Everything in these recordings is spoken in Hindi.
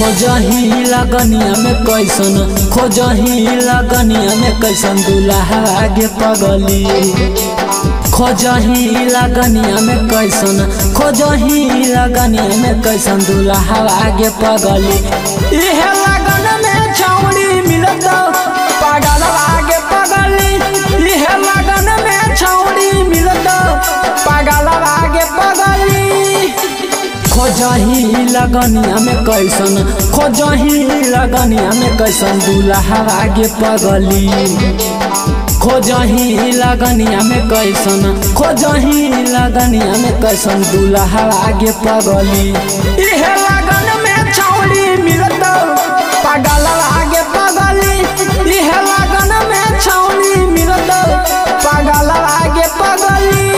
खोजही लगनिया में कैसन, खोजही लगनिया में कैसन दुल्हा के पगली, खोजही लगनिया में कैसन, खोजही लगनिया में कैसन दुल्हा के पगली। इहे लगन में छौड़ी मिलत पागल के पगली, इहे लगन में छौड़ी मिलत पागल के पगली। खोजही लगनिया में कैसन, खोजही लगनिया में कैसन दुल्हा के पगली, खोजही लगनिया में कैसन, खोजही लगनिया में कैसन दुल्हा के पगली। इहे लगन में छौड़ी मिलत पागल के पगली, इहे लगन में छौड़ी मिलत पागल के पगली।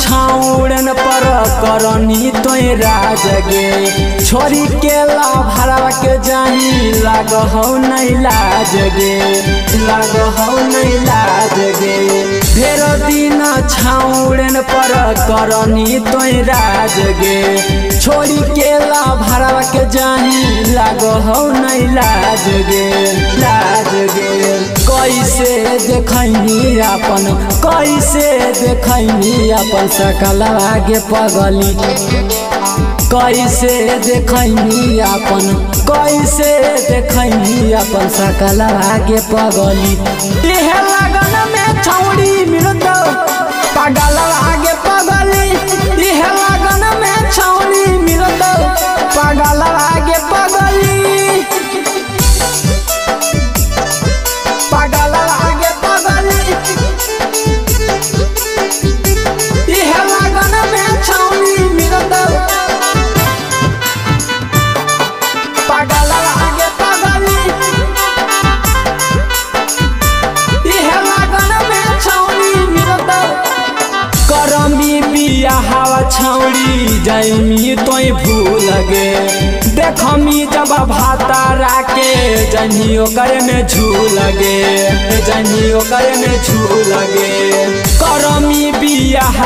छाउड़न पर करनी तोय राज गे, छोरी के लाभरवा के जाही लागहौ नहीं लाज गे, लागहौ नहीं लाज गे। फेरो दिन छाउड़न पर करनी तोय राज गे, छोरी के लाभरवा के जाही लागहौ नहीं लाज गे, लाज गे। कैसे देखैनी अपन, कैसे देखैनी अपन सकलवा के पगली, कैसे देखैनी अपन, कैसे देखैनी अपन सकलवा के पगली। इहे लगन में छौड़ी मिलत पागलवा के पगली, इहे लगन में छौड़ी मिलत पागलवा के पगली। छौड़ी जैमी तोय भूल गे, देखमी जब भाता राके जनियो करे में झूल गे, जनियो करे में झूल गे। करमी बियाह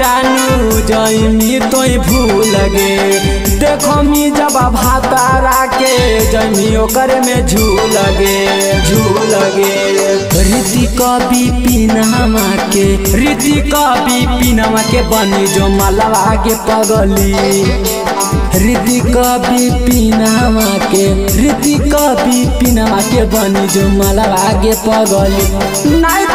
जानू जैमी तोय भूल गे, देखमी जब भाता राके जनियो करे में झूल गे, झूल गे। ऋतिका विपिनवा के, ऋतिका विपिनवा के बनी जो मालवा के पगली, ऋतिका विपिनवा के, ऋतिका विपिनवा के बनी जो मालवा के पगली।